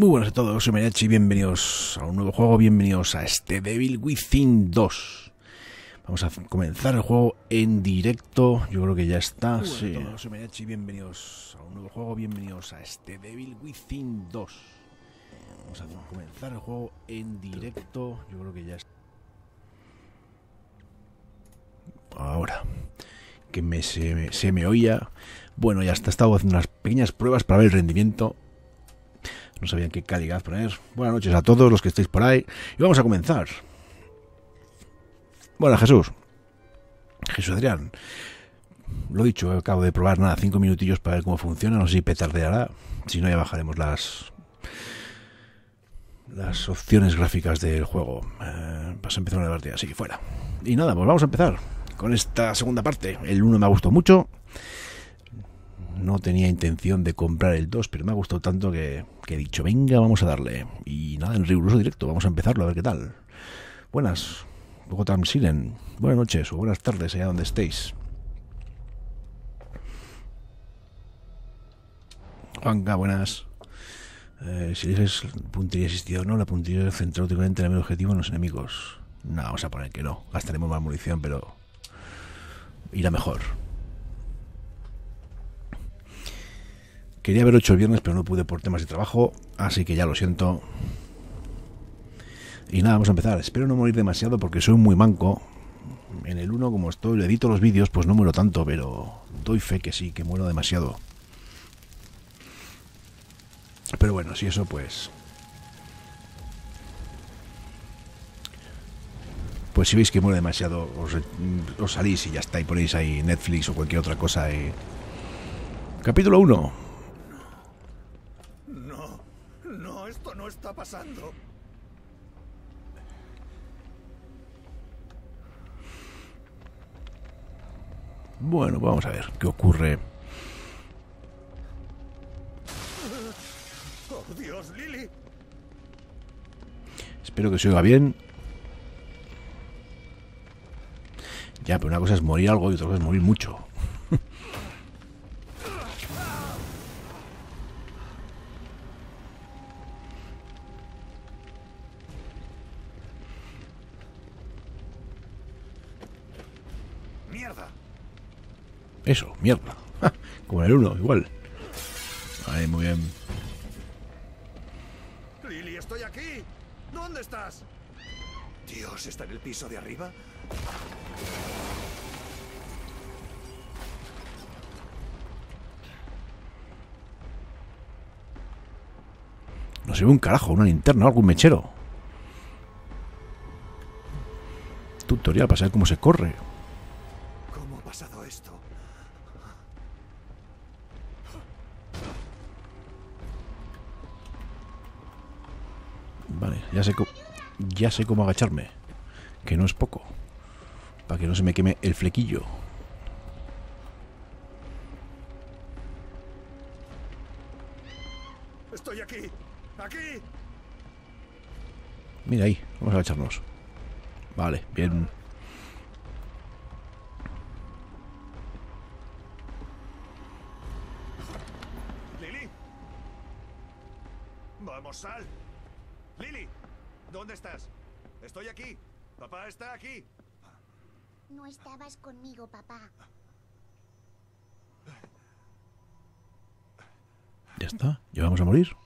Muy buenas a todos, soy Mariachi, bienvenidos a un nuevo juego, bienvenidos a este Devil Within 2. Vamos a comenzar el juego en directo, yo creo que ya está. Muy buenas a todos, soy Mariachi, bienvenidos a un nuevo juego, bienvenidos a este Devil Within 2. Vamos a comenzar el juego en directo, yo creo que ya está. Ahora, que se me oía. Bueno, ya está, estaba haciendo unas pequeñas pruebas para ver el rendimiento. No sabían qué calidad poner. Buenas noches a todos los que estéis por ahí. Y vamos a comenzar. Bueno, Jesús. Jesús Adrián. Lo dicho, acabo de probar nada, 5 minutillos para ver cómo funciona. No sé si petardeará. Si no, ya bajaremos las opciones gráficas del juego. Vas a empezar una partida, así que fuera. Y nada, pues vamos a empezar con esta segunda parte. El 1 me ha gustado mucho. No tenía intención de comprar el 2, pero me ha gustado tanto que he dicho, venga, vamos a darle. Y nada, en riguroso directo, vamos a empezarlo, a ver qué tal. Buenas, Gotham Siren. Buenas noches o buenas tardes, allá donde estéis. Juanca, buenas. Si eliges puntería asistida o no, la puntería es central únicamente en el medio objetivo en los enemigos. No, vamos a poner que no. Gastaremos más munición, pero irá mejor. Quería haber hecho el viernes, pero no pude por temas de trabajo, así que ya lo siento. Y nada, vamos a empezar. Espero no morir demasiado porque soy muy manco. En el 1, como estoy, le edito los vídeos, pues no muero tanto, pero doy fe que sí, que muero demasiado. Pero bueno, si eso pues si veis que muero demasiado, os salís y ya está, y ponéis ahí Netflix o cualquier otra cosa. Y... Capítulo 1. Esto no está pasando. Bueno, vamos a ver qué ocurre. ¡Oh, Dios, Lily! Espero que se oiga bien. Ya, pero una cosa es morir algo y otra cosa es morir mucho. Eso, mierda. Ja, como en el 1, igual. Ahí, muy bien. Lily, estoy aquí. ¿Dónde estás? Dios, ¿está en el piso de arriba? No se ve un carajo, una linterna o algún mechero. Tutorial para saber cómo se corre. Vale, ya sé cómo agacharme, que no es poco, para que no se me queme el flequillo. Estoy aquí, aquí. Mira ahí, vamos a agacharnos. Vale, bien. Lily, vamos, sal. Lily, ¿dónde estás? Estoy aquí. Papá está aquí. No estabas conmigo, papá. Ya está. ¿Ya vamos a morir?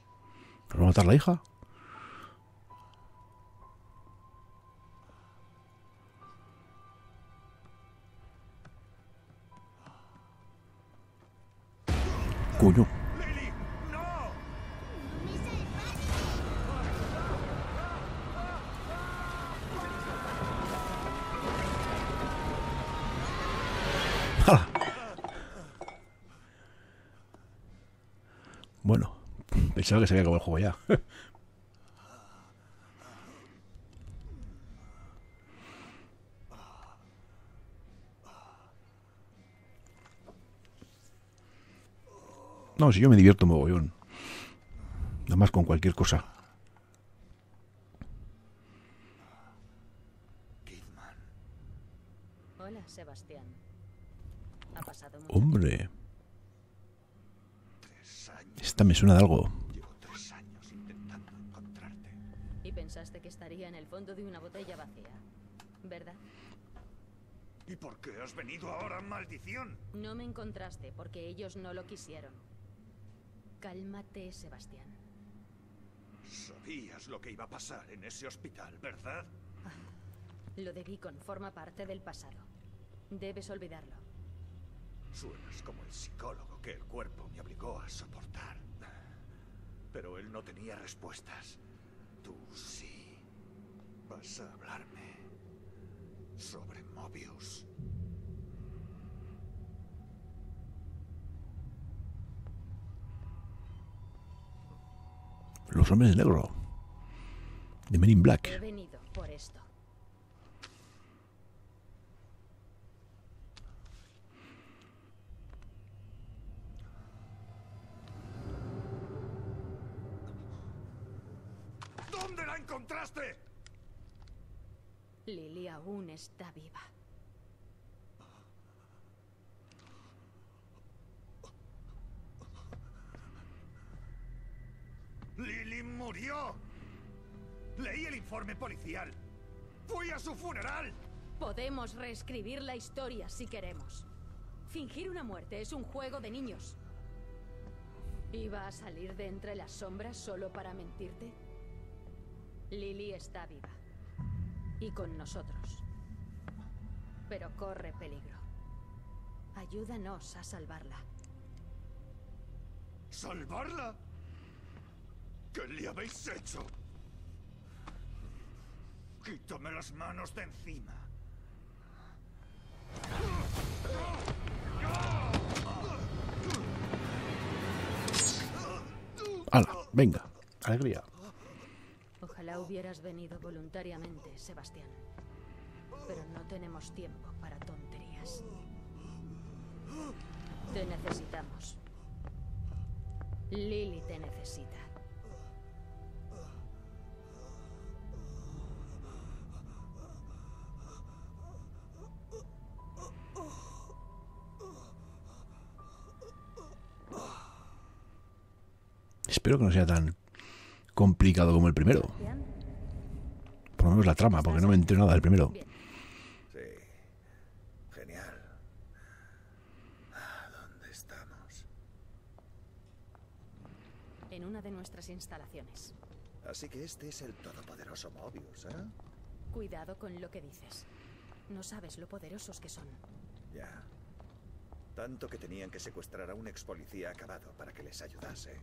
¿Nos va a matar la hija? Coño. Bueno, pensaba que se había acabado el juego ya. No, si yo me divierto mogollón. Nada más con cualquier cosa. Hola, Sebastián. Ha pasado mucho. Hombre. Esta me suena de algo. Llevo 3 años intentando suya en el fondo de una botella vacía, ¿verdad? ¿Y por qué has venido ahora, maldición? No me encontraste porque ellos no lo quisieron. Cálmate, Sebastián. Sabías lo que iba a pasar en ese hospital, ¿verdad? Lo de Beacon forma parte del pasado. Debes olvidarlo. Suenas como el psicólogo que el cuerpo me obligó a soportar. Pero él no tenía respuestas. Tú sí. Vas a hablarme sobre Mobius. Los hombres de negro. The Men in Black. He venido por esto. ¿Dónde la encontraste? Lily aún está viva. ¡Lily murió! Leí el informe policial. ¡Fui a su funeral! Podemos reescribir la historia si queremos. Fingir una muerte es un juego de niños. ¿Iba a salir de entre las sombras solo para mentirte? Lily está viva. Y con nosotros. Pero corre peligro. Ayúdanos a salvarla. ¿Salvarla? ¿Qué le habéis hecho? Quítame las manos de encima. ¡Hala! Venga, alegría. Ojalá hubieras venido voluntariamente, Sebastián. Pero no tenemos tiempo para tonterías. Te necesitamos. Lily te necesita. Espero que no sea tan complicado como el primero. Por lo menos la trama, porque no me entero nada del primero. Sí. Genial. ¿Dónde estamos? En una de nuestras instalaciones. Así que este es el todopoderoso Mobius, ¿eh? Cuidado con lo que dices. No sabes lo poderosos que son. Ya. Tanto que tenían que secuestrar a un ex policía acabado para que les ayudase.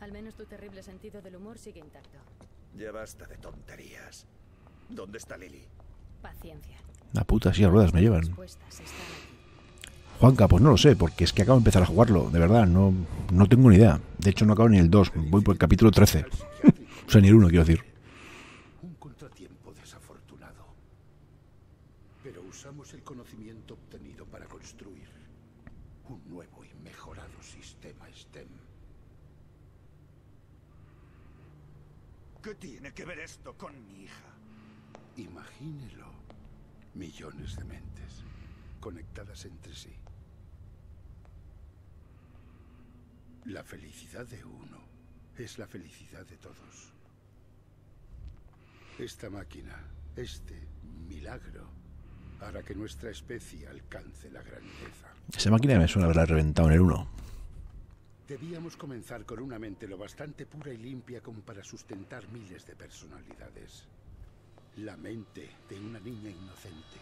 Al menos tu terrible sentido del humor sigue intacto. Ya basta de tonterías. ¿Dónde está Lily? Paciencia. La puta silla de ruedas me llevan. Juanca, pues no lo sé, porque es que acabo de empezar a jugarlo. De verdad, no tengo ni idea. De hecho, no acabo ni el 2. Voy por el capítulo 13. O sea, ni el 1, quiero decir. Un contratiempo desafortunado. Pero usamos el conocimiento obtenido para construir un nuevo y mejorado sistema STEM. ¿Qué tiene que ver esto con mi hija? Imagínelo. Millones de mentes conectadas entre sí. La felicidad de uno es la felicidad de todos. Esta máquina, este milagro, hará que nuestra especie alcance la grandeza. Esa máquina me suena haberla reventado en el 1. Debíamos comenzar con una mente lo bastante pura y limpia como para sustentar miles de personalidades. La mente de una niña inocente.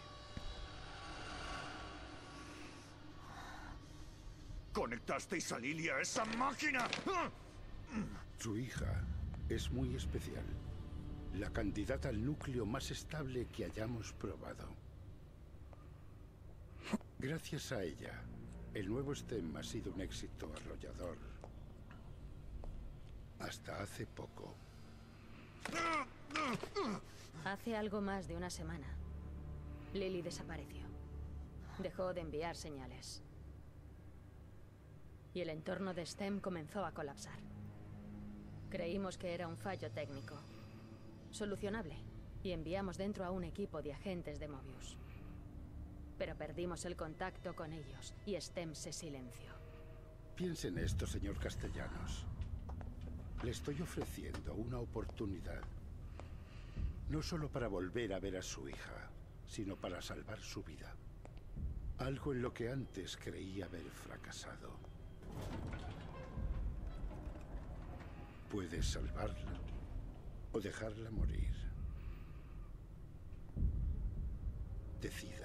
¿Conectasteis a Lily a esa máquina? Su hija es muy especial. La candidata al núcleo más estable que hayamos probado. Gracias a ella... el nuevo STEM ha sido un éxito arrollador. Hasta hace poco. Hace algo más de una semana, Lily desapareció. Dejó de enviar señales. Y el entorno de STEM comenzó a colapsar. Creímos que era un fallo técnico. Solucionable. Y enviamos dentro a un equipo de agentes de Mobius. Pero perdimos el contacto con ellos y STEM se silenció. Piense en esto, señor Castellanos. Le estoy ofreciendo una oportunidad No solo para volver a ver a su hija, sino para salvar su vida. Algo en lo que antes creía haber fracasado. Puedes salvarla o dejarla morir. Decida.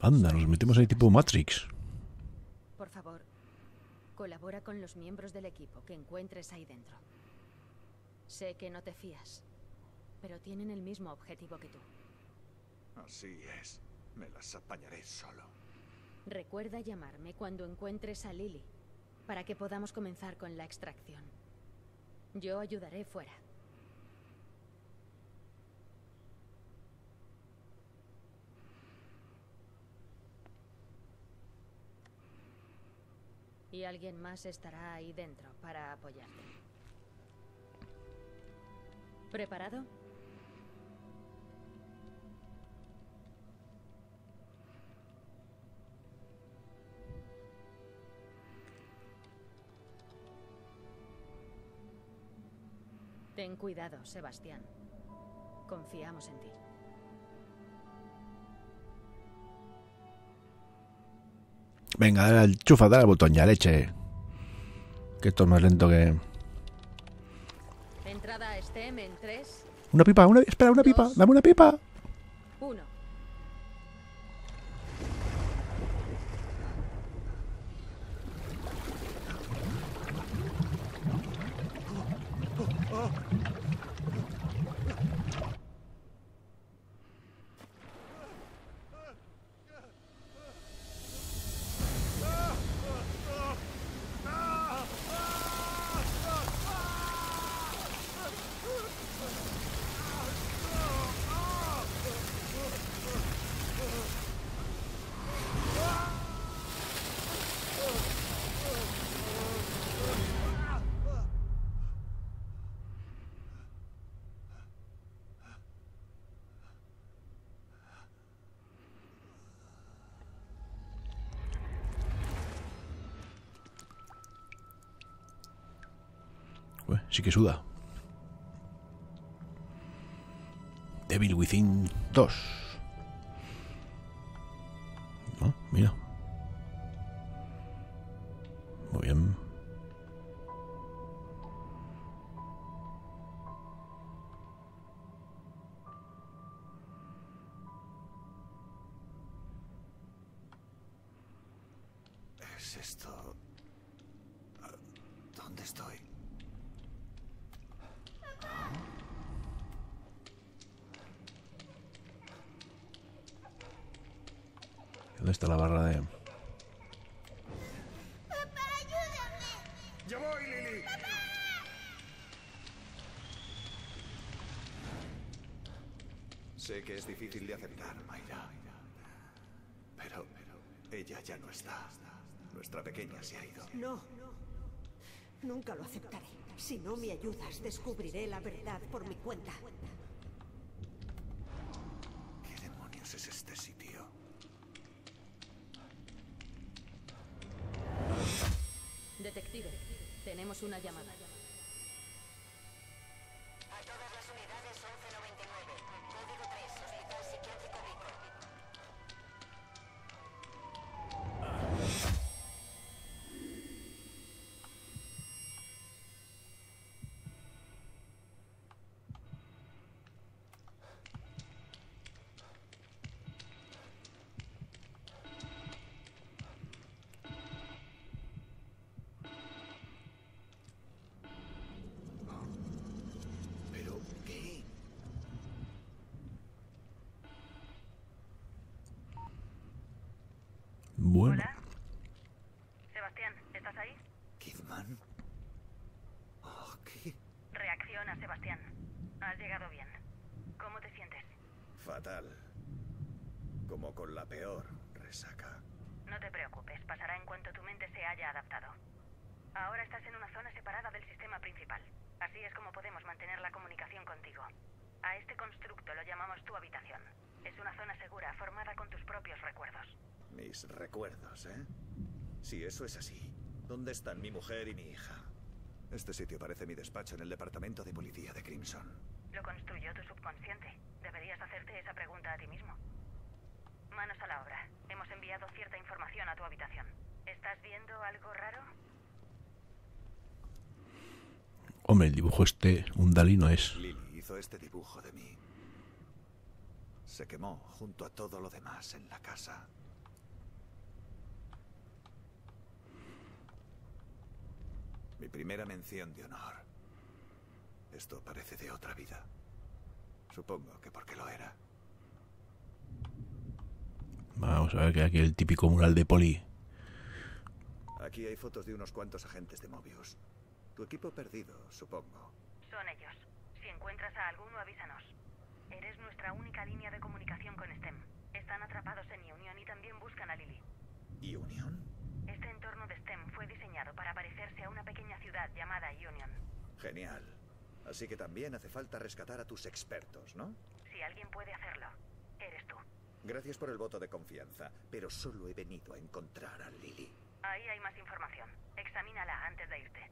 Anda, nos metemos ahí tipo Matrix. Por favor, colabora con los miembros del equipo que encuentres ahí dentro. Sé que no te fías, pero tienen el mismo objetivo que tú. Así es, me las apañaré solo. Recuerda llamarme cuando encuentres a Lily, para que podamos comenzar con la extracción. Yo ayudaré fuera. Y alguien más estará ahí dentro para apoyarte. ¿Preparado? Ten cuidado, Sebastián. Confiamos en ti. Venga, dale al chufa, dale al botón ya, leche. Que esto es más lento que... Entrada a STEM en 3... Una pipa, una... Espera, una pipa. Dame una pipa. 1. Sí que suda. Devil Within 2. Oh, mira. Muy bien. ¿Es esto? ¿Dónde estoy? ¿Dónde está la barra de...? ¡Papá, ayúdame! ¡Yo voy, Lily! ¡Papá! Sé que es difícil de aceptar, Mayra. Pero ella ya no está. Nuestra pequeña se ha ido. No, nunca lo aceptaré. Si no me ayudas, descubriré la verdad por mi cuenta. ¿Qué demonios es este sitio? Detective, tenemos una llamada. A todas las unidades 1199, código 3, hospital psiquiátrico Bueno. Hola. Sebastián, ¿estás ahí? Kidman. Oh, ¿qué? Reacciona, Sebastián. Has llegado bien. ¿Cómo te sientes? Fatal. Como con la peor resaca. No te preocupes, pasará en cuanto tu mente se haya adaptado. Ahora estás en una zona separada del sistema principal. Así es como podemos mantener la comunicación contigo. A este constructo lo llamamos tu habitación. Es una zona segura, formada con tus propios recuerdos. Mis recuerdos, ¿eh? Si eso es así, ¿dónde están mi mujer y mi hija? Este sitio parece mi despacho en el departamento de policía de Crimson. Lo construyó tu subconsciente. Deberías hacerte esa pregunta a ti mismo. Manos a la obra. Hemos enviado cierta información a tu habitación. ¿Estás viendo algo raro? Hombre, el dibujo este, un Dalí no es. Lily hizo este dibujo de mí. Se quemó junto a todo lo demás en la casa. Mi primera mención de honor. Esto parece de otra vida. Supongo que porque lo era. Vamos a ver que aquí el típico mural de poli. Aquí hay fotos de unos cuantos agentes de Mobius. Tu equipo perdido, supongo. Son ellos. Si encuentras a alguno, avísanos. Eres nuestra única línea de comunicación con STEM. Están atrapados en Union y también buscan a Lily. ¿Union? Este entorno de STEM fue diseñado para parecerse a una pequeña ciudad llamada Union. Genial. Así que también hace falta rescatar a tus expertos, ¿no? Si alguien puede hacerlo, eres tú. Gracias por el voto de confianza, pero solo he venido a encontrar a Lily. Ahí hay más información. Examínala antes de irte.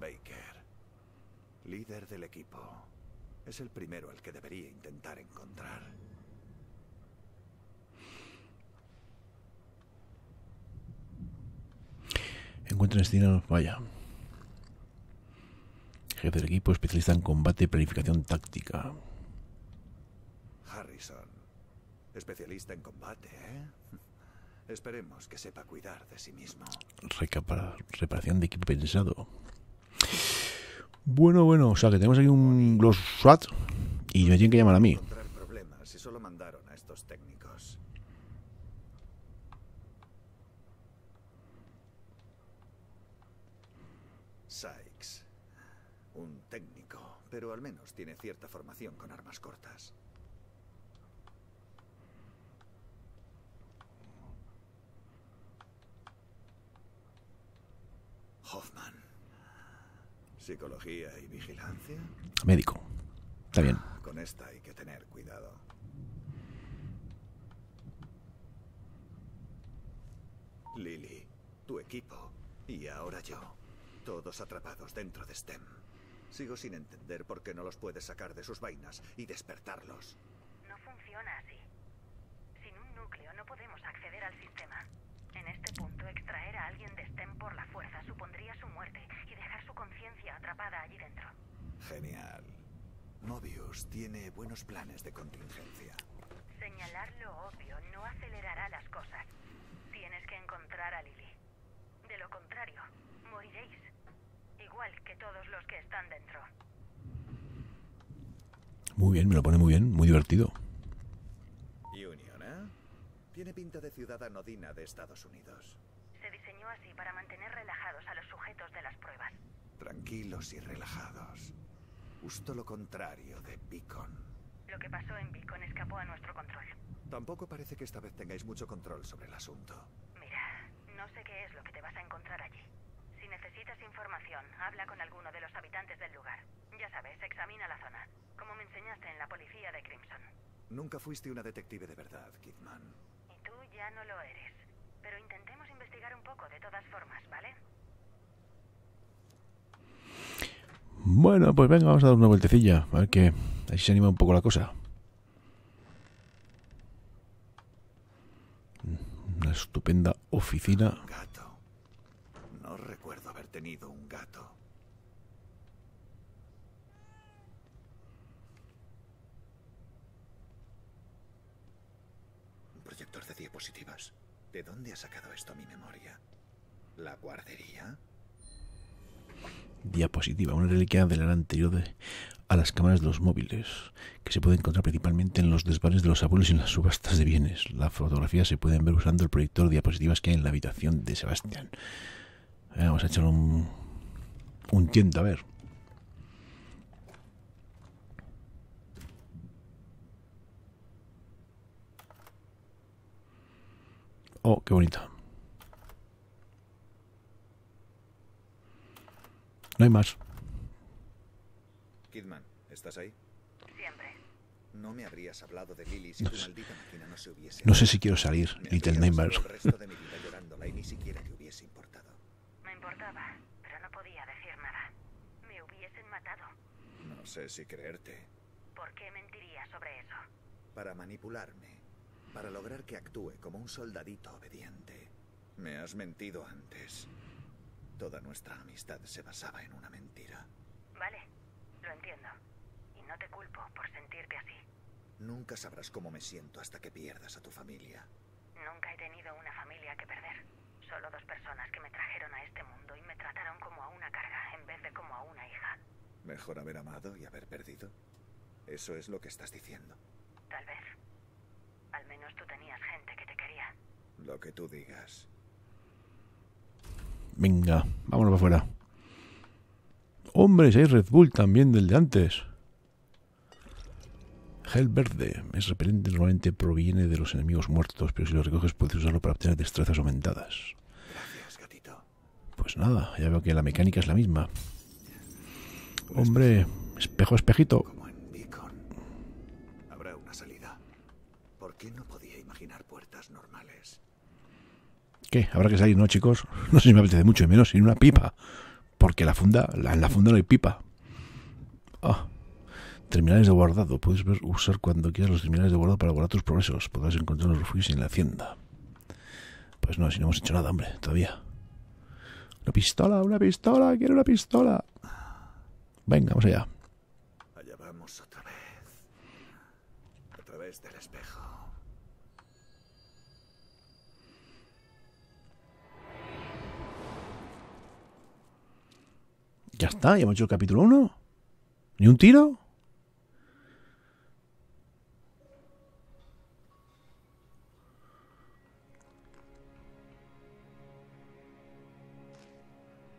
Baker, líder del equipo. Es el primero al que debería intentar encontrar. Encuentran destino, vaya. Jefe del equipo, especialista en combate y planificación táctica. Harrison, especialista en combate, ¿eh? Esperemos que sepa cuidar de sí mismo. Recapar, reparación de equipo pensado. Bueno, o sea que tenemos aquí un los SWAT y me tienen que llamar a mí. Encontrar problemas y solo mandaron a estos técnicos. Sykes, un técnico, pero al menos tiene cierta formación con armas cortas. Hoffman, psicología y vigilancia. Médico, está bien. Con esta hay que tener cuidado. Lily, tu equipo y ahora yo. Todos atrapados dentro de STEM. Sigo sin entender por qué no los puedes sacar de sus vainas y despertarlos. No funciona así. Sin un núcleo no podemos acceder al sistema. En este punto, extraer a alguien de STEM por la fuerza supondría su muerte y dejar su conciencia atrapada allí dentro. Genial. Mobius tiene buenos planes de contingencia. Señalar lo obvio no acelerará las cosas. Tienes que encontrar a Lily. De lo contrario, moriréis. Igual que todos los que están dentro. Muy bien, me lo pone muy bien, muy divertido. Union, ¿eh? Tiene pinta de ciudad anodina de Estados Unidos. Se diseñó así para mantener relajados a los sujetos de las pruebas. Tranquilos y relajados. Justo lo contrario de Beacon. Lo que pasó en Beacon escapó a nuestro control. Tampoco parece que esta vez tengáis mucho control sobre el asunto. Mira, no sé qué es lo que te vas a encontrar allí. Necesitas información, habla con alguno de los habitantes del lugar. Ya sabes, examina la zona, como me enseñaste en la policía de Crimson. Nunca fuiste una detective de verdad, Kidman. Y tú ya no lo eres. Pero intentemos investigar un poco de todas formas, ¿vale? Bueno, pues venga, vamos a dar una vueltecilla. A ver que ahí se anima un poco la cosa. Una estupenda oficina. Gato. No recuerdo haber tenido un gato. Un proyector de diapositivas. ¿De dónde ha sacado esto mi memoria? ¿La guardería? Diapositiva, una reliquia del era anterior a las cámaras de los móviles, que se puede encontrar principalmente en los desvanes de los abuelos y en las subastas de bienes. Las fotografías se pueden ver usando el proyector de diapositivas que hay en la habitación de Sebastián. Vamos a echar un tiento, a ver. Oh, qué bonita. No hay más. Kidman, ¿estás ahí? Siempre. No me habrías hablado de Lily si tu maldita máquina no se hubiese... No sé si quiero salir, Little Nightmare. El resto de mi vida llorándola y ni siquiera te hubiese importado. Me importaba, pero no podía decir nada. Me hubiesen matado. No sé si creerte. ¿Por qué mentiría sobre eso? Para manipularme. Para lograr que actúe como un soldadito obediente. Me has mentido antes. Toda nuestra amistad se basaba en una mentira. Vale, lo entiendo. Y no te culpo por sentirte así. Nunca sabrás cómo me siento hasta que pierdas a tu familia. Nunca he tenido una familia que perder. Solo dos personas que me trajeron a este mundo y me trataron como a una carga en vez de como a una hija. Mejor haber amado y haber perdido. Eso es lo que estás diciendo. Tal vez. Al menos tú tenías gente que te quería. Lo que tú digas. Venga, vámonos para afuera. Hombre, si hay Red Bull también del de antes. Gel verde. Es repelente, normalmente proviene de los enemigos muertos, pero si lo recoges puedes usarlo para obtener destrezas aumentadas. Gracias, gatito. Pues nada, ya veo que la mecánica es la misma. Hombre, espejo, espejito. Como en Beacon. Habrá una salida. ¿Por qué no podía imaginar puertas normales? ¿Qué? Habrá que salir, ¿no, chicos? No sé si me apetece mucho, y menos sin una pipa. Porque la funda, en la funda no hay pipa. Ah. Terminales de guardado. Puedes usar cuando quieras los terminales de guardado para guardar tus progresos. Podrás encontrar los refugios en la hacienda. Pues no, si no hemos hecho nada, hombre, todavía. Una pistola, una pistola, quiero una pistola. Venga, vamos allá. Allá vamos otra vez. A través del espejo. Ya está, ya hemos hecho el capítulo 1. ¿Ni un tiro?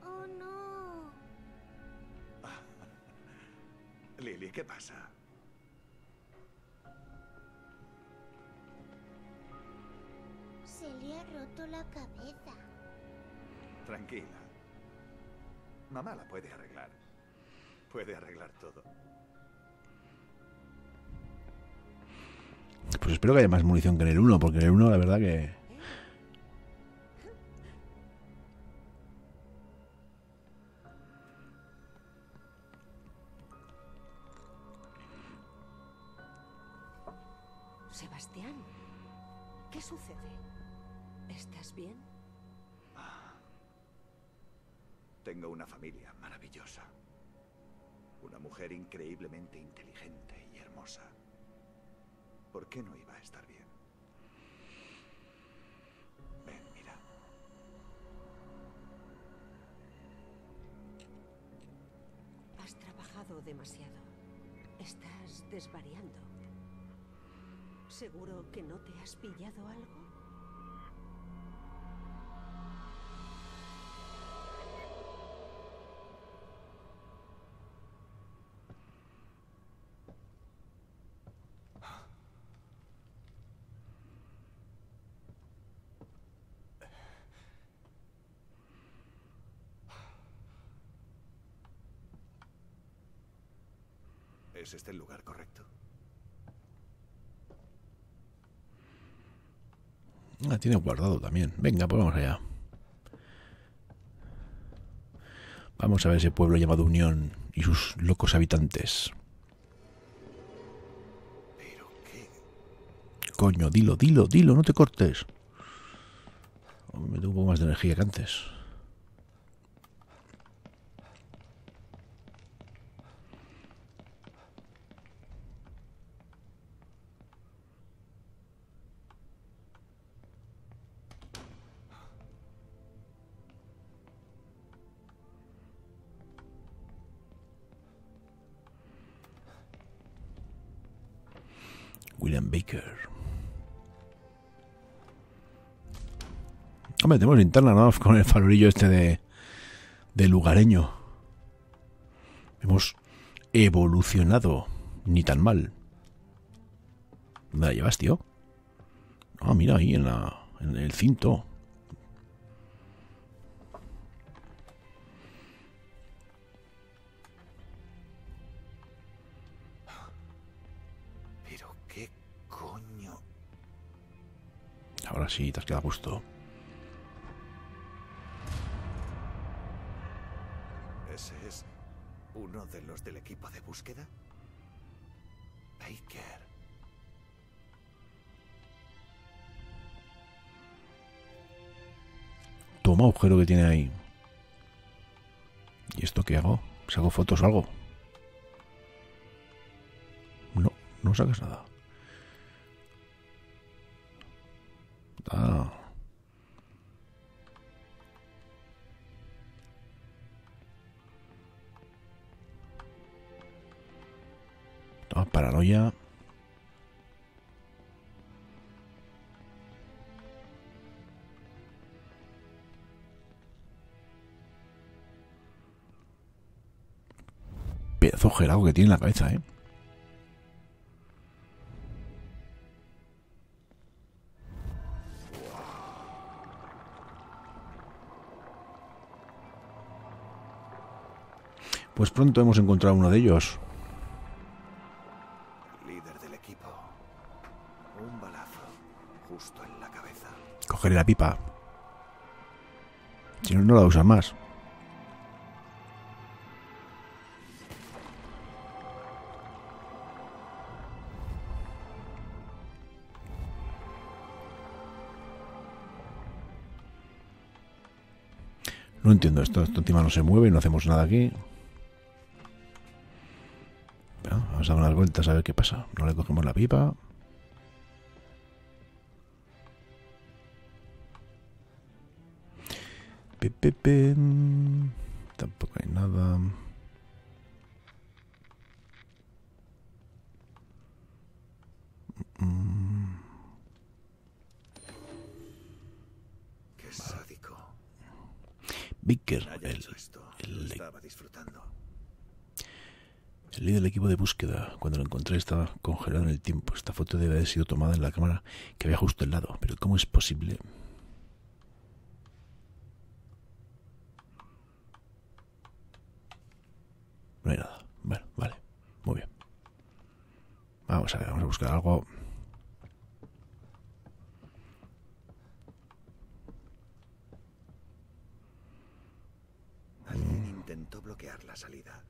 Oh, no. Lily, ¿qué pasa? Se le ha roto la cabeza. Tranquila. Mamá la puede arreglar. Puede arreglar todo. Pues espero que haya más munición que en el 1, porque en el 1 la verdad que... Sebastián, ¿qué sucede? ¿Estás bien? Tengo una familia maravillosa. Una mujer increíblemente inteligente y hermosa. ¿Por qué no iba a estar bien? Ven, mira. Has trabajado demasiado. Estás desvariando. ¿Seguro que no te has pillado algo? ¿Es este el lugar correcto? Ah, tiene guardado también. Venga, pues vamos allá. Vamos a ver ese pueblo llamado Unión y sus locos habitantes. ¿Pero qué? Coño, dilo, dilo, dilo, no te cortes. Me tengo un poco más de energía que antes. William Baker. Hombre, tenemos linterna, ¿no? Con el farolillo este de lugareño. Hemos evolucionado. Ni tan mal. ¿Dónde la llevas, tío? Ah, mira, ahí en el cinto. Ahora sí, te has quedado a gusto. ¿Ese es uno de los del equipo de búsqueda? Baker. Toma, agujero que tiene ahí. ¿Y esto qué hago? ¿Saco fotos o algo? No, no sacas nada. Ah. Ah, paranoia. Pedazo gelado que tiene en la cabeza, ¿eh? Pues pronto hemos encontrado uno de ellos. Líder del equipo. Un balazo justo en la cabeza. Cogeré la pipa. Si no, no la usan más. No entiendo esto. Esto encima no se mueve, no hacemos nada aquí. Vamos a dar unas vueltas a ver qué pasa. No le cogemos la pipa. Tampoco hay nada. Qué sádico. Baker, el estaba disfrutando. El líder del equipo de búsqueda. Cuando lo encontré estaba congelado en el tiempo. Esta foto debe haber sido tomada en la cámara que había justo al lado. Pero ¿cómo es posible? No hay nada. Bueno, vale. Muy bien. Vamos a ver, vamos a buscar algo. Alguien intentó bloquear la salida.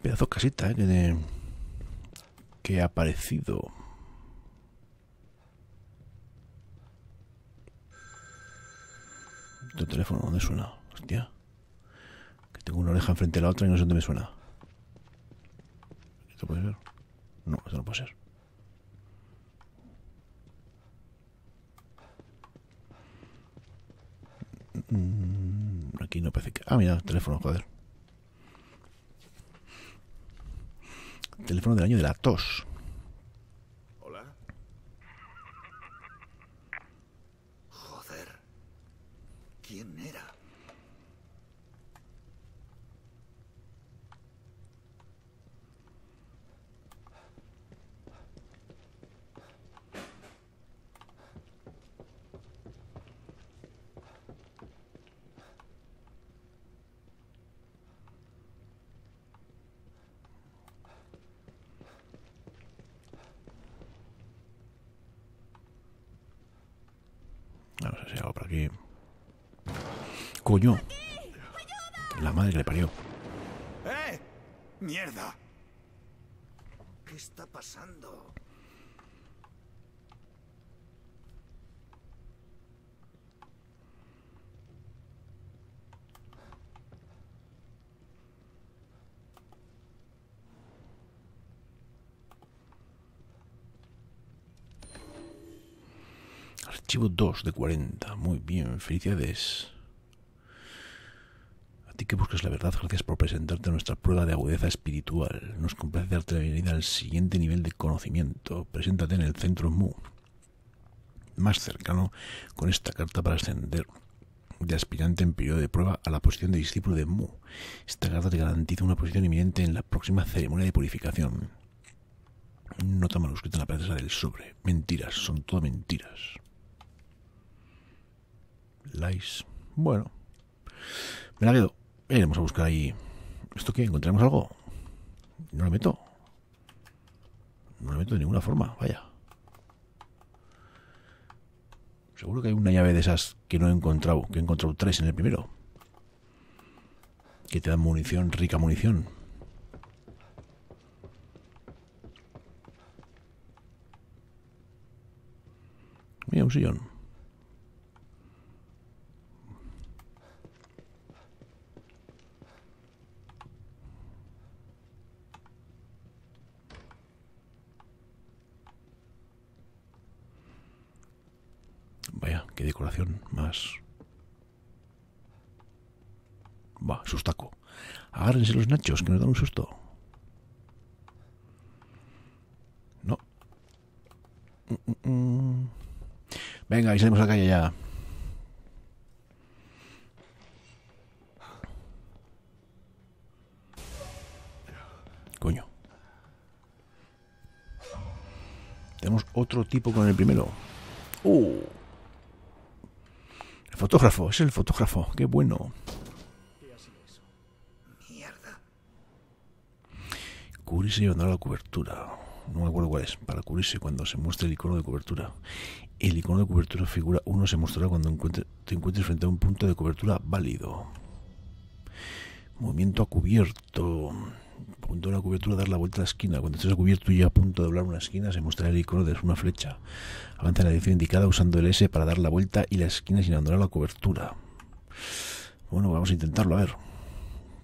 Pedazo de casita, que ha aparecido. Tu teléfono, ¿dónde suena? Hostia. Que tengo una oreja enfrente de la otra y no sé dónde me suena. ¿Esto puede ser? No, esto no puede ser. Aquí no parece que... Ah, mira, el teléfono, joder. Teléfono del año de la tos. Hola. Joder. ¿Quién era? Coño, la madre que le parió. ¡Eh! ¡Mierda! ¿Qué está pasando? Archivo 2 de 40. Muy bien, felicidades. que buscas la verdad. Gracias por presentarte nuestra prueba de agudeza espiritual. Nos complace darte la bienvenida al siguiente nivel de conocimiento. Preséntate en el centro Mu más cercano con esta carta para ascender de aspirante en periodo de prueba a la posición de discípulo de Mu. Esta carta te garantiza una posición inminente en la próxima ceremonia de purificación. Nota manuscrita en la prensa del sobre. Mentiras, son todo mentiras. Lies. Bueno, me la quedo. Iremos a buscar ahí. ¿Esto qué? ¿Encontraremos algo? No la meto. No la meto de ninguna forma, vaya. Seguro que hay una llave de esas que no he encontrado, que he encontrado 3 en el primero. Que te dan munición, rica munición. Mira, un sillón. Vaya, qué decoración más. Va, sustaco. Agárrense los nachos, que nos dan un susto. No. Venga, y salimos a la calle ya. Coño. Tenemos otro tipo con el primero. El fotógrafo, es el fotógrafo, qué bueno. Mierda. Cubrirse llevando la cobertura. No me acuerdo cuál es. Para cubrirse cuando se muestre el icono de cobertura. El icono de cobertura figura 1 se mostrará cuando te encuentres frente a un punto de cobertura válido. Movimiento a cubierto. Punto de la cobertura, dar la vuelta a la esquina. Cuando estés a cubierto y ya a punto de doblar una esquina, se mostrará el icono de una flecha. Avanza en la dirección indicada usando el S para dar la vuelta y la esquina sin abandonar la cobertura. Bueno, vamos a intentarlo, a ver.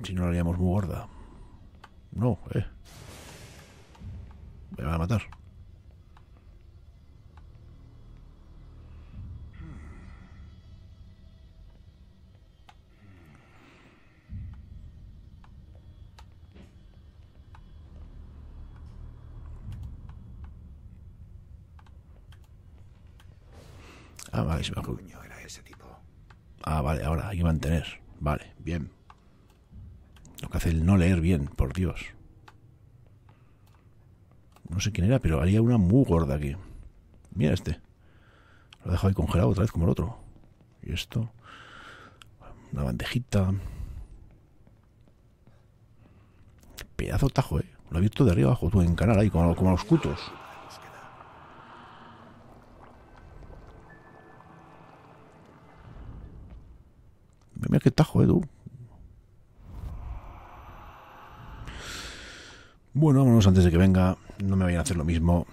Si no la haríamos muy gorda. No, me van a matar. Ah, vale, se me ha ocurrido. ¿Qué coño era ese tipo? Ah, vale, ahora hay que mantener. Vale, bien. Lo que hace el no leer bien, por Dios. No sé quién era, pero haría una muy gorda aquí. Mira este. Lo he dejado ahí congelado otra vez como el otro. Y esto. Una bandejita. Pedazo tajo, eh. Lo he abierto de arriba abajo, tú en canal ahí, como a los cutos. Mira qué tajo, tú. Bueno, vámonos antes de que venga. No me vayan a hacer lo mismo.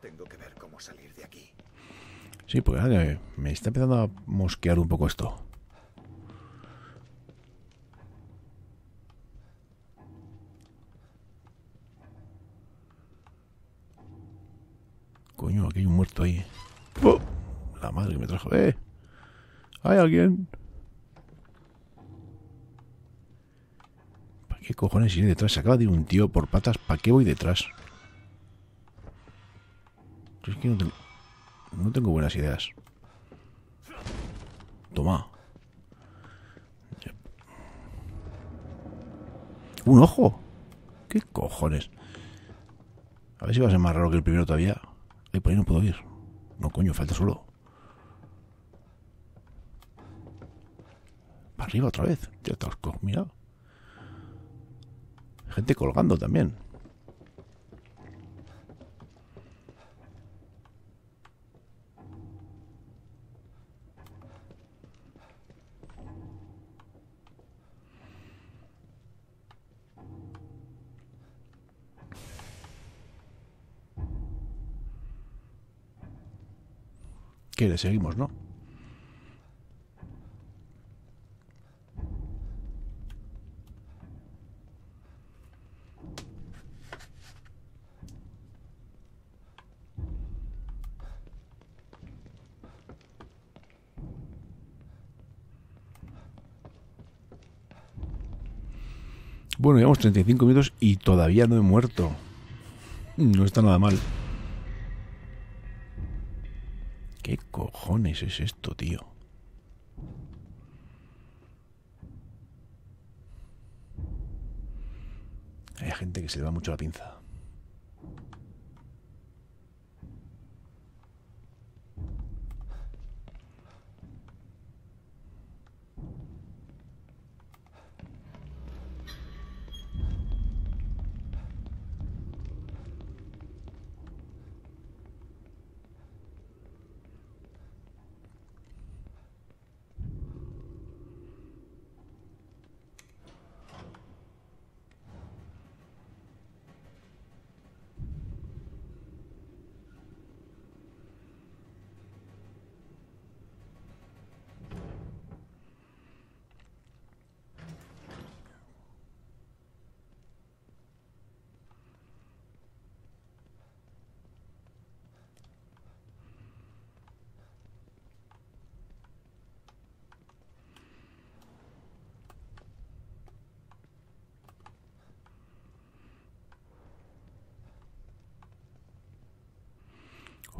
Tengo que ver cómo salir de aquí. Sí, pues me está empezando a mosquear un poco esto. Coño, aquí hay un muerto ahí. ¡Oh! La madre que me trajo. ¿Hay alguien? ¿Para qué cojones iré detrás? Se acaba de ir un tío por patas. ¿Para qué voy detrás? Es que no tengo buenas ideas. Toma. ¡Un ojo! ¿Qué cojones? A ver si va a ser más raro que el primero todavía. Ay, por ahí no puedo ir. No, coño, falta solo. Para arriba otra vez. Tío, te has mirado. Gente colgando también. Que le seguimos, ¿no? Bueno, llevamos 35 minutos y todavía no he muerto. No está nada mal. ¿Qué cojones es esto, tío? Hay gente que se le va mucho la pinza.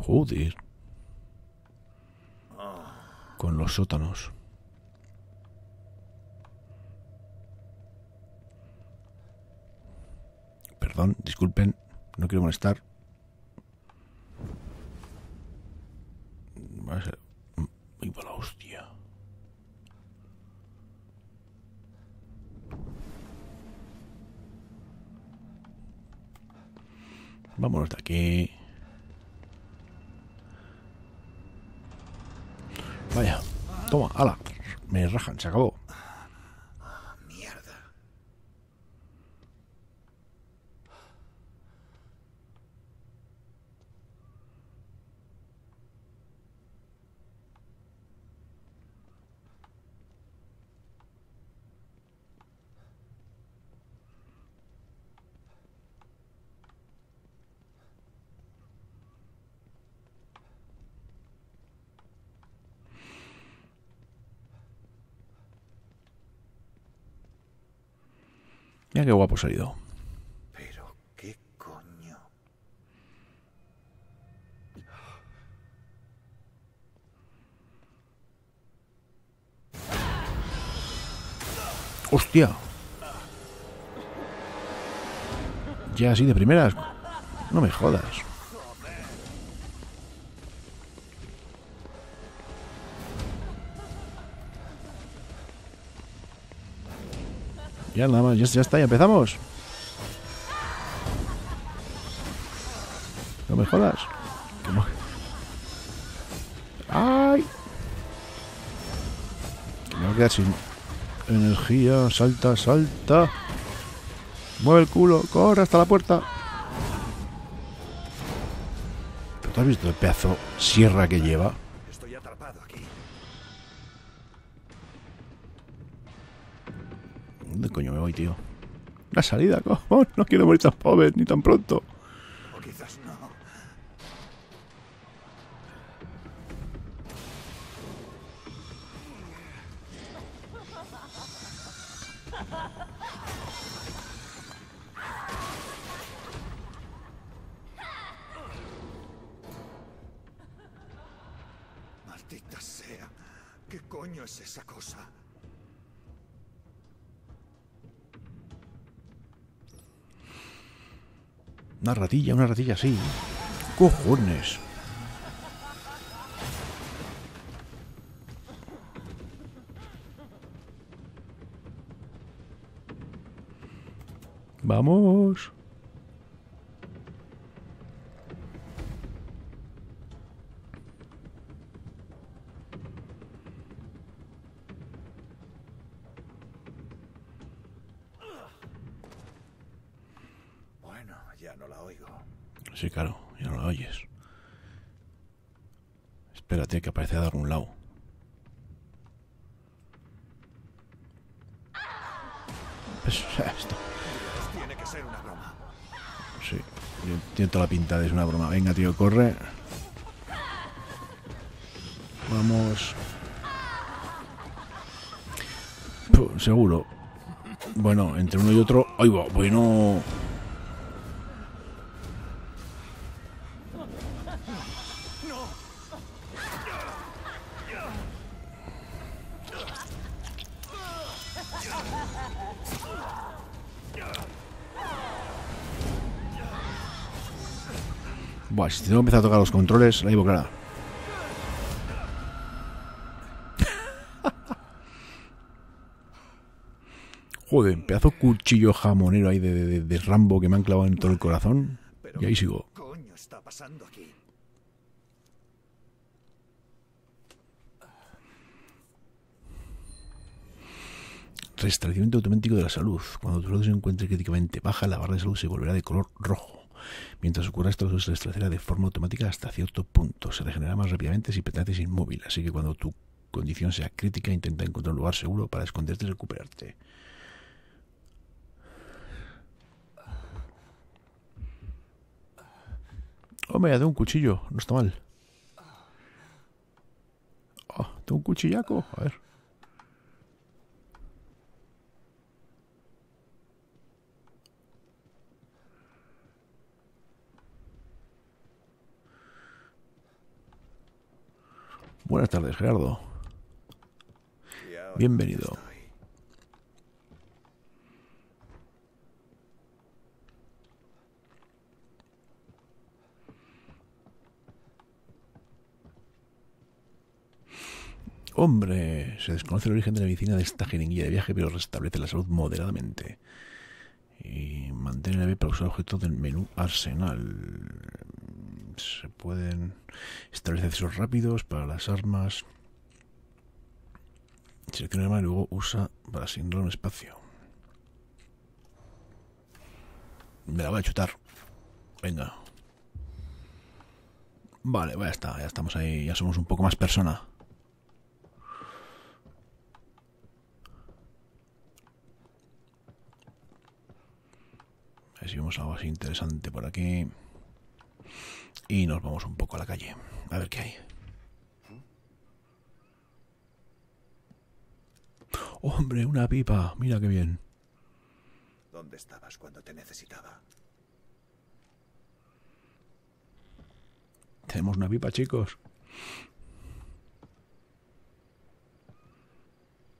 Joder. Con los sótanos. Perdón, disculpen, no quiero molestar. Va a ser... Muy para la hostia. Vámonos de aquí. Vaya, toma, ala, me rajan, se acabó. Mierda. Mira qué guapo ha salido. Pero qué coño. ¡Hostia! Ya así de primeras. No me jodas. Ya nada más, ya está, ya empezamos. No me jodas. ¡Ay! Me voy a quedar sin energía. Salta, salta. Mueve el culo, corre hasta la puerta. ¿Pero tú has visto el pedazo de sierra que lleva? Estoy atrapado aquí. ¿Dónde coño me voy, tío? La salida, cojo. No quiero morir tan pobre ni tan pronto. O quizás no. Maldita sea. ¿Qué coño es esa cosa? Una ratilla así. ¡Cojones! ¡Vamos! Sí, claro, ya no la oyes. Espérate, que aparece de algún lado. Pues, esto. Tiene que ser una broma. Sí, tiene toda la pinta de ser una broma. Venga, tío, corre. Vamos. Puh, seguro. Bueno, entre uno y otro... ¡Ay, va! Bueno... Buah, si tengo que empezar a tocar los controles, la llevo clara. Joder, pedazo cuchillo jamonero ahí de Rambo que me han clavado en todo el corazón. Y ahí sigo. ¿Qué coño está pasando aquí? Restablecimiento automático de la salud. Cuando tu salud se encuentre críticamente baja, la barra de salud se volverá de color rojo. Mientras ocurra esto, se restablecerá de forma automática hasta cierto punto. Se regenerará más rápidamente si permaneces inmóvil. Así que cuando tu condición sea crítica, intenta encontrar un lugar seguro para esconderte y recuperarte. Oh, me ha dado un cuchillo. No está mal. Oh, tengo un cuchillaco. A ver. Buenas tardes, Gerardo. Bienvenido. Hombre, se desconoce el origen de la medicina de esta jeringuilla de viaje, pero restablece la salud moderadamente. Y mantener la B para usar objetos del menú arsenal. Se pueden establecer accesos rápidos para las armas. Selecciona un arma y luego usa para asignar un espacio. Me la voy a chutar. Venga. Vale, ya está. Ya estamos ahí. Ya somos un poco más persona. A ver si vemos algo así interesante por aquí. Y nos vamos un poco a la calle. A ver qué hay. ¡Hombre, una pipa! Mira qué bien. ¿Dónde estabas cuando te necesitaba? Tenemos una pipa, chicos.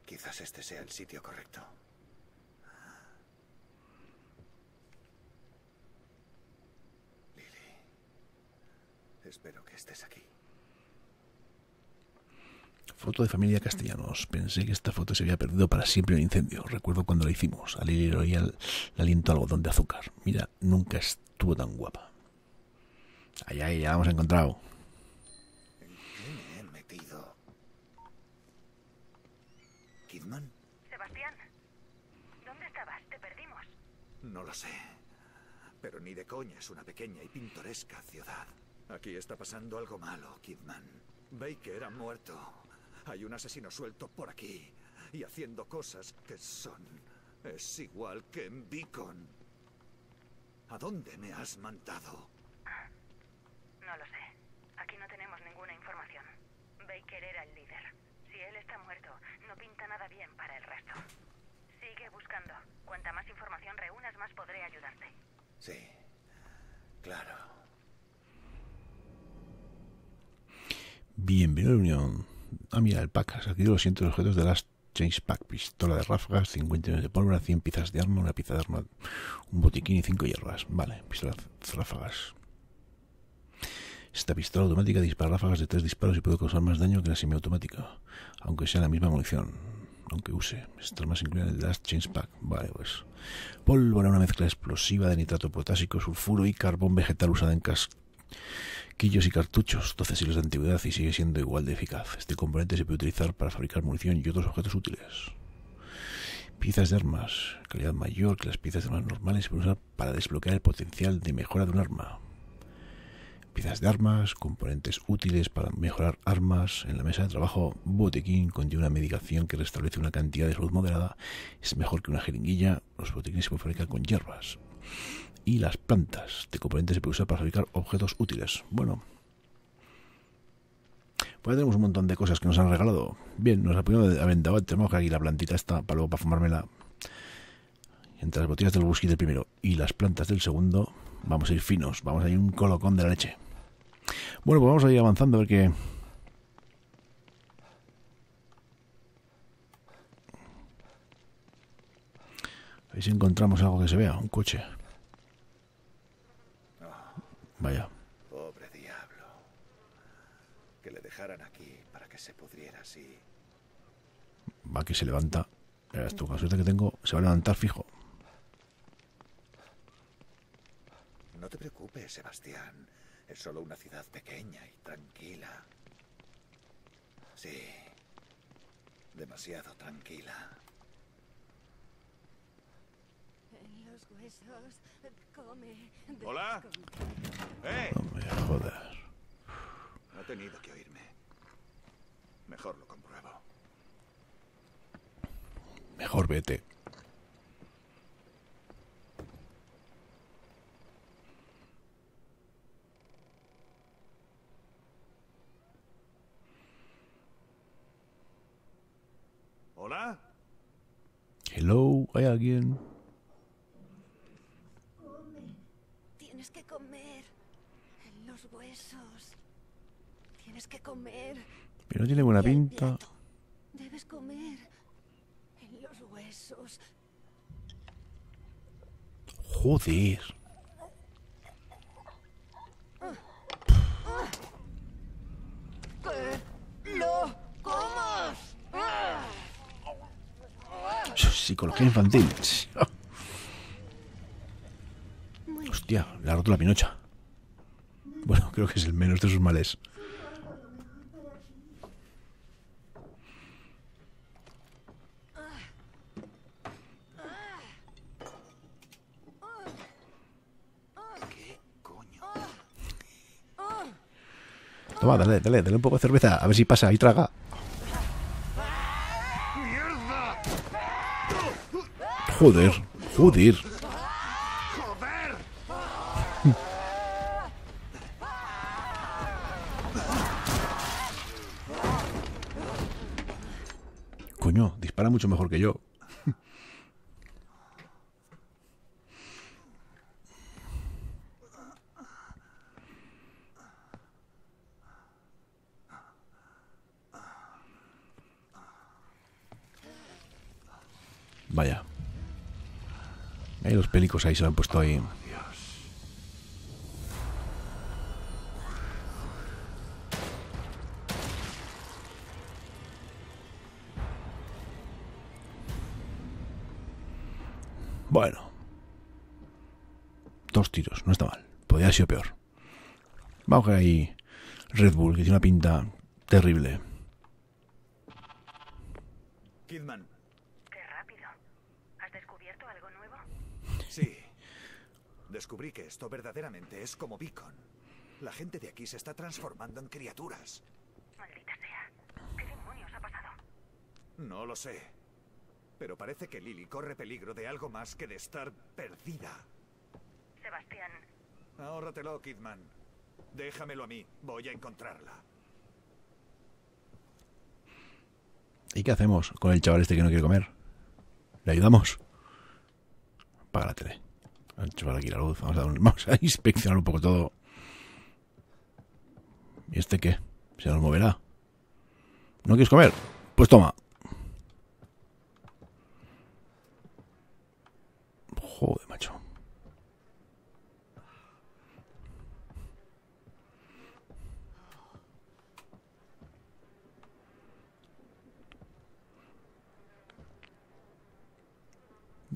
Quizás este sea el sitio correcto. Espero que estés aquí. Foto de familia Castellanos. Pensé que esta foto se había perdido para siempre en el incendio. Recuerdo cuando la hicimos. Al ir oía el aliento a algodón de azúcar. Mira, nunca estuvo tan guapa. Ay, ay, ya la hemos encontrado. ¿En qué me he metido? ¿Kidman? Sebastián, ¿dónde estabas? Te perdimos. No lo sé. Pero ni de coña es una pequeña y pintoresca ciudad. Aquí está pasando algo malo, Kidman. Baker ha muerto. Hay un asesino suelto por aquí y haciendo cosas que son... es igual que en Beacon. ¿A dónde me has mandado? No lo sé. Aquí no tenemos ninguna información. Baker era el líder. Si él está muerto, no pinta nada bien para el resto. Sigue buscando. Cuanta más información reúnas, más podré ayudarte. Sí, claro. Bienvenido a la Unión. Ah, mira, el pack. Has adquirido los cientos de objetos de las Chase Pack. Pistola de ráfagas, 50 millones de pólvora, 100 piezas de arma, una pieza de arma, un botiquín y 5 hierbas. Vale, pistola de ráfagas. Esta pistola automática dispara ráfagas de 3 disparos y puede causar más daño que la semiautomática, aunque sea la misma munición, aunque use. Estas más incluyen el de las Chase Pack. Vale, pues. Pólvora, una mezcla explosiva de nitrato potásico, sulfuro y carbón vegetal usada en casquillos y cartuchos, 12 siglos de antigüedad y sigue siendo igual de eficaz. Este componente se puede utilizar para fabricar munición y otros objetos útiles. Piezas de armas, calidad mayor que las piezas de armas normales, se pueden usar para desbloquear el potencial de mejora de un arma. Piezas de armas, componentes útiles para mejorar armas. En la mesa de trabajo, botiquín contiene una medicación que restablece una cantidad de salud moderada. Es mejor que una jeringuilla. Los botiquines se pueden fabricar con hierbas. Y las plantas. Este componente se puede usar para fabricar objetos útiles. Bueno. Pues ya tenemos un montón de cosas que nos han regalado. Bien, nos apoyamos de aventador. Tenemos que aquí la plantita esta para luego para fumármela. entre las botellas del whisky del primero y las plantas del segundo, vamos a ir finos, vamos a ir un colocón de la leche. Bueno, pues vamos a ir avanzando a ver qué... A ver si encontramos algo que se vea, un coche. Vaya. Pobre diablo. Que le dejaran aquí para que se pudriera así. Va que se levanta. Verás tú, con la suerte que tengo, se va a levantar fijo. No te preocupes, Sebastián. Es solo una ciudad pequeña y tranquila. Sí. Demasiado tranquila. En los huesos, come. Hola. No me jodas. No ha tenido que oírme. Mejor lo compruebo. Mejor vete. Hola. Hello, ¿hay alguien? Come. Tienes que comer. En los huesos. Tienes que comer. Pero no tiene buena pinta. Debes comer. En los huesos. Joder. ¡Que lo comas! Psicología infantil. Hostia, le ha roto la pinocha. Bueno, creo que es el menos de sus males. Toma, dale un poco de cerveza, a ver si pasa y traga. Joder. Coño, dispara mucho mejor que yo. Vaya. Ahí los pelicos ahí se lo han puesto ahí. Bueno. 2 tiros, no está mal. Podría haber sido peor. Vamos a ver ahí Red Bull, que tiene una pinta terrible. Kidman. Sí. Descubrí que esto verdaderamente es como Beacon. La gente de aquí se está transformando en criaturas. Maldita sea. ¿Qué demonios ha pasado? No lo sé. Pero parece que Lily corre peligro de algo más que de estar perdida. Sebastián. Ahórratelo, Kidman. Déjamelo a mí. Voy a encontrarla. ¿Y qué hacemos con el chaval este que no quiere comer? ¿Le ayudamos? Apaga la tele. Vamos a chupar aquí la luz. Vamos a inspeccionar un poco todo. ¿Y este qué? Se nos moverá. ¿No quieres comer? Pues toma. Joder, macho.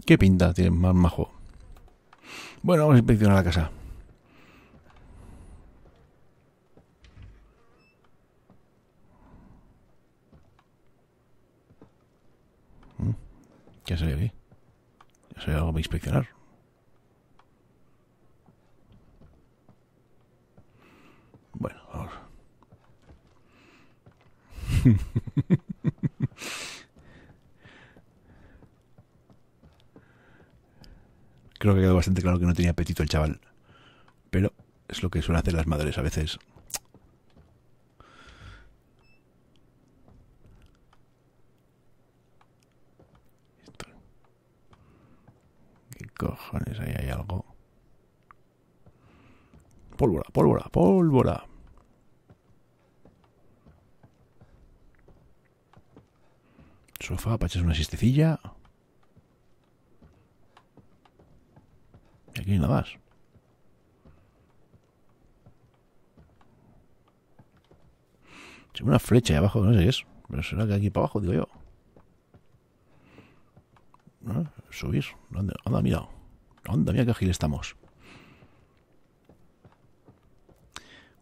¿Qué pinta tiene más majo? Bueno, vamos a inspeccionar la casa. ¿Qué ha salido aquí? ¿Ha salido algo para inspeccionar? Bueno, vamos. Creo que quedó bastante claro que no tenía apetito el chaval. Pero es lo que suelen hacer las madres a veces. cojones, ahí hay algo. Pólvora, pólvora, pólvora. Sofá para echarse una siestecilla. Y aquí nada más. Hay una flecha ahí abajo que no sé qué es. Pero será que aquí para abajo, digo yo. ¿No? Subir. Anda, anda, mira. Anda, mira qué ágil estamos.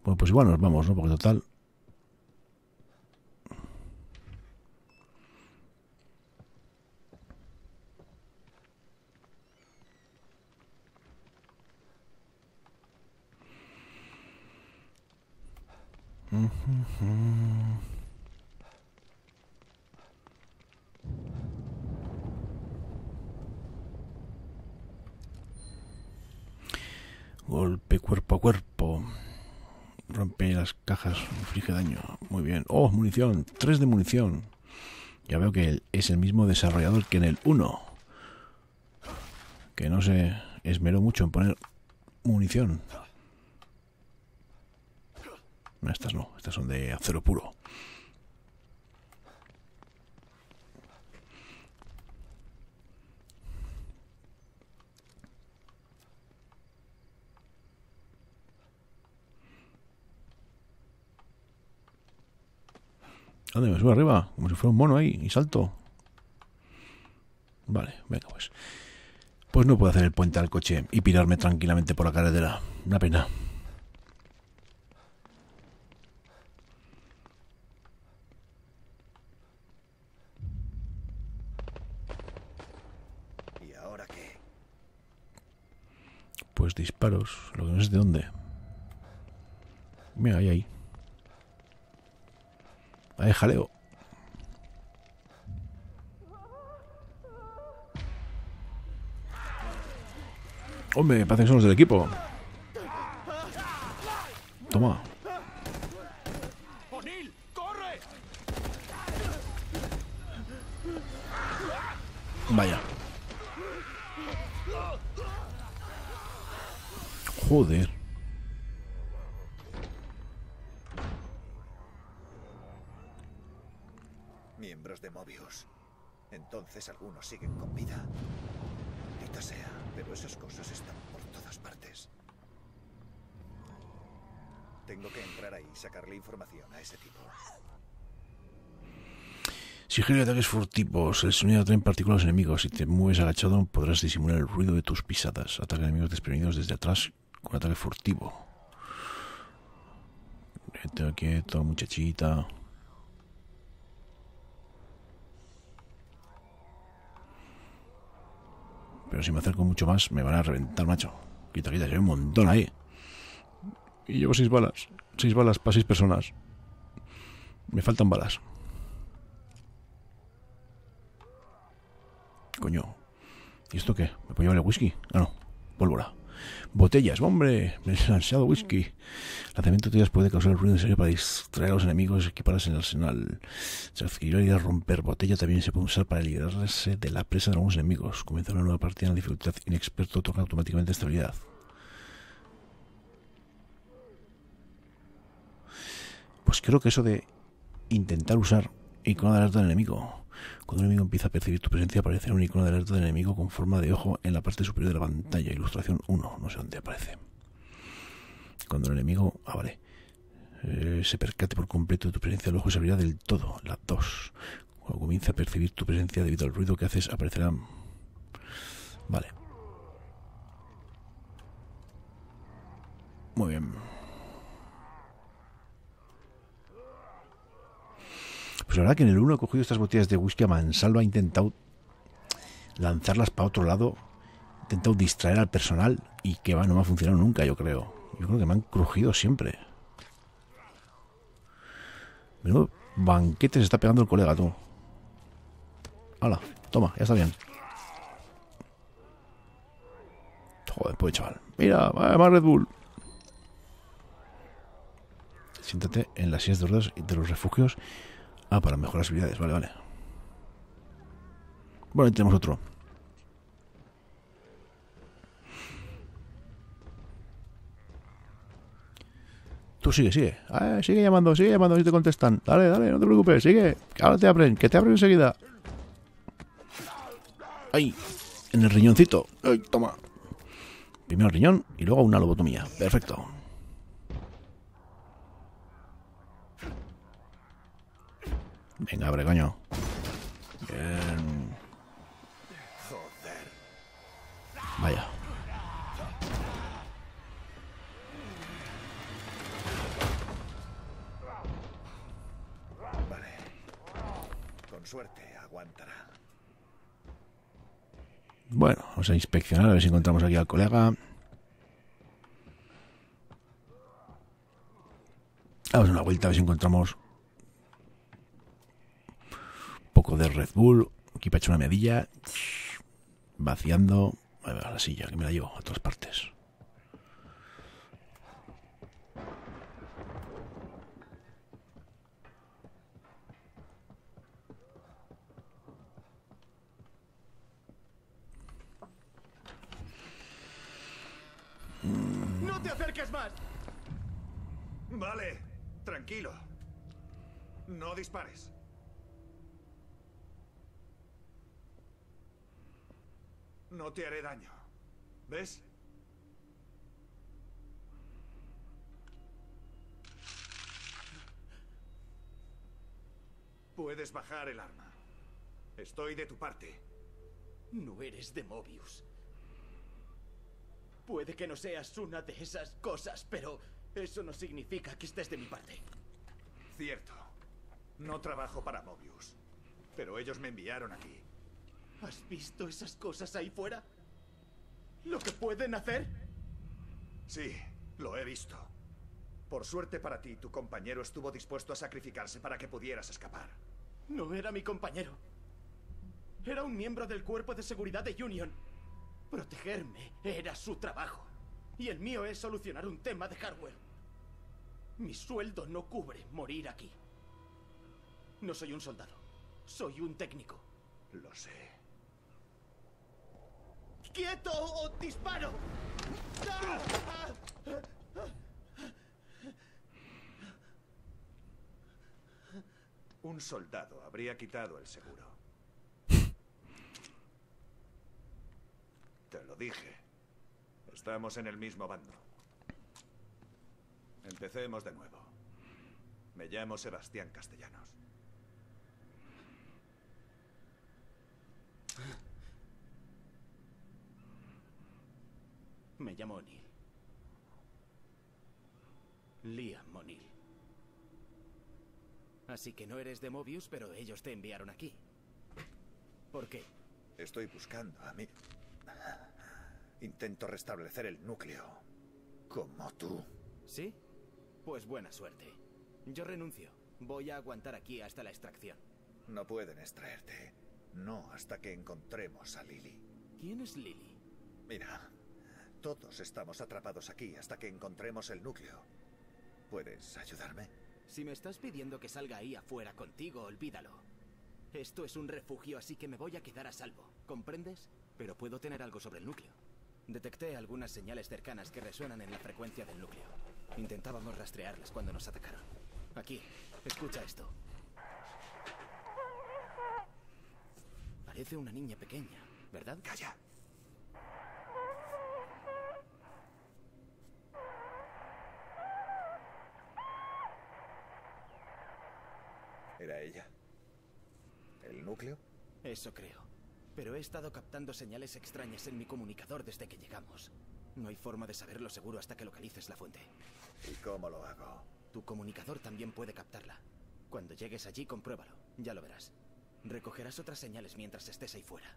Bueno, pues igual nos vamos, ¿no? Porque total... Golpe cuerpo a cuerpo. Rompe las cajas, inflige daño. Muy bien. Oh, munición. 3 de munición. Ya veo que es el mismo desarrollador que en el 1. Que no se esmeró mucho en poner munición. No, estas no, estas son de acero puro. ¿Dónde me subo arriba? Como si fuera un mono ahí y salto. Vale, venga pues. Pues no puedo hacer el puente al coche y pirarme tranquilamente por la carretera. Una pena. Pues disparos, lo que no sé de dónde. Mira, ahí, ahí. Ahí, jaleo. Hombre, parece que son los del equipo. Toma. Vaya. Joder. Miembros de Mobius. Entonces algunos siguen con vida. Maldita sea, pero esas cosas están por todas partes. Tengo que entrar ahí y sacarle información a ese tipo. Si genera ataques furtivos, el sonido atrae en particular a los enemigos. Si te mueves agachado, podrás disimular el ruido de tus pisadas. Ataca a enemigos desprevenidos desde atrás. Con ataque furtivo. Quieto, quieto, muchachita. Pero si me acerco mucho más, me van a reventar, macho. Quita, quita, hay un montón ahí. Y llevo 6 balas. 6 balas para 6 personas. Me faltan balas. Coño. ¿Y esto qué? ¿Me puedo llevar el whisky? Ah, no. Pólvora. Botellas, hombre, me he lanzado whisky. Lanzamiento de botellas puede causar el ruido en serio para distraer a los enemigos, equiparlas en el arsenal. Se adquirió la idea de romper botella, también se puede usar para liberarse de la presa de algunos enemigos. Comienza una nueva partida en la dificultad inexperto, toca automáticamente estabilidad. Pues creo que eso de intentar usar icono de alerta del enemigo. Cuando un enemigo empieza a percibir tu presencia, aparece un icono de alerta del enemigo con forma de ojo en la parte superior de la pantalla. Ilustración 1, no sé dónde aparece. Cuando el enemigo... Ah, vale. Se percate por completo de tu presencia, el ojo se abrirá del todo. La 2. Cuando comienza a percibir tu presencia debido al ruido que haces, aparecerán... Vale. Muy bien. Pues la verdad que en el 1 he cogido estas botellas de whisky a mansalva, he intentado lanzarlas para otro lado, he intentado distraer al personal y que va, no me ha funcionado nunca, yo creo. Yo creo que me han crujido siempre. Menudo banquete se está pegando el colega, tú. Hala, toma, ya está bien. Joder, pues chaval. Mira, más Red Bull. Siéntate en las sillas de ruedas de los refugios. Ah, para mejorar las habilidades, vale, vale. Bueno, ahí tenemos otro. sigue. Ah, sigue llamando, si te contestan. Dale, dale, no te preocupes, sigue. Ahora te abren, que te abren enseguida. Ay, en el riñoncito. Ay, toma. Primero el riñón y luego una lobotomía. Perfecto. Venga, abre, coño. Bien. Vaya. Vale. Con suerte aguantará. Bueno, vamos a inspeccionar a ver si encontramos aquí al colega. Vamos a una vuelta a ver si encontramos un poco de Red Bull. Aquí para echar una medilla. Vaciando. A ver, la silla, que me la llevo a todas partes. ¡No te acerques más! Vale, tranquilo. No dispares. No te haré daño. ¿Ves? Puedes bajar el arma. Estoy de tu parte. No eres de Mobius. Puede que no seas una de esas cosas, pero eso no significa que estés de mi parte. Cierto. No trabajo para Mobius, pero ellos me enviaron aquí. ¿Has visto esas cosas ahí fuera? ¿Lo que pueden hacer? Sí, lo he visto. Por suerte para ti, tu compañero estuvo dispuesto a sacrificarse para que pudieras escapar. No era mi compañero. Era un miembro del cuerpo de seguridad de Union. Protegerme era su trabajo. Y el mío es solucionar un tema de hardware. Mi sueldo no cubre morir aquí. No soy un soldado. Soy un técnico. Lo sé. ¡Quieto o disparo! Un soldado habría quitado el seguro. Te lo dije. Estamos en el mismo bando. Empecemos de nuevo. Me llamo Sebastián Castellanos. Me llamo O'Neill. Liam O'Neill. Así que no eres de Mobius, pero ellos te enviaron aquí. ¿Por qué? Estoy buscando a mí. Intento restablecer el núcleo. Como tú. ¿Sí? Pues buena suerte. Yo renuncio. Voy a aguantar aquí hasta la extracción. No pueden extraerte. No hasta que encontremos a Lily. ¿Quién es Lily? Mira, todos estamos atrapados aquí hasta que encontremos el núcleo. ¿Puedes ayudarme? Si me estás pidiendo que salga ahí afuera contigo, olvídalo. Esto es un refugio, así que me voy a quedar a salvo. ¿Comprendes? Pero puedo tener algo sobre el núcleo. Detecté algunas señales cercanas que resuenan en la frecuencia del núcleo. Intentábamos rastrearlas cuando nos atacaron. Aquí, escucha esto. Parece una niña pequeña, ¿verdad? ¡Calla! ¿Era ella? ¿El núcleo? Eso creo. Pero he estado captando señales extrañas en mi comunicador desde que llegamos. No hay forma de saberlo seguro hasta que localices la fuente. ¿Y cómo lo hago? Tu comunicador también puede captarla. Cuando llegues allí, compruébalo. Ya lo verás. Recogerás otras señales mientras estés ahí fuera.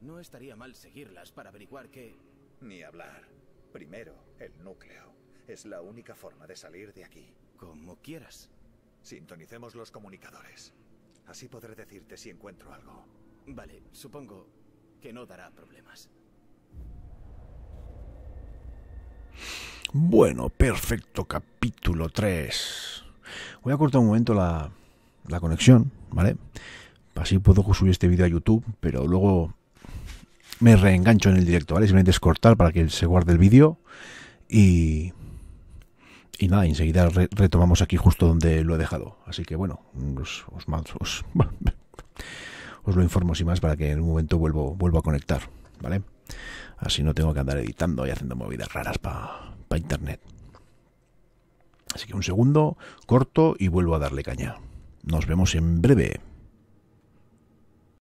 No estaría mal seguirlas para averiguar qué... Ni hablar. Primero, el núcleo. Es la única forma de salir de aquí. Como quieras. Sintonicemos los comunicadores. Así podré decirte si encuentro algo. Vale, supongo que no dará problemas. Bueno, perfecto, capítulo 3. Voy a cortar un momento la conexión, ¿vale? Así puedo subir este vídeo a YouTube, pero luego me reengancho en el directo, ¿vale? Simplemente es cortar para que se guarde el vídeo Y nada, enseguida retomamos aquí justo donde lo he dejado. Así que bueno, os lo informo sin más para que en un momento vuelvo a conectar, ¿vale? Así no tengo que andar editando y haciendo movidas raras para internet. Así que un segundo, corto y vuelvo a darle caña. Nos vemos en breve.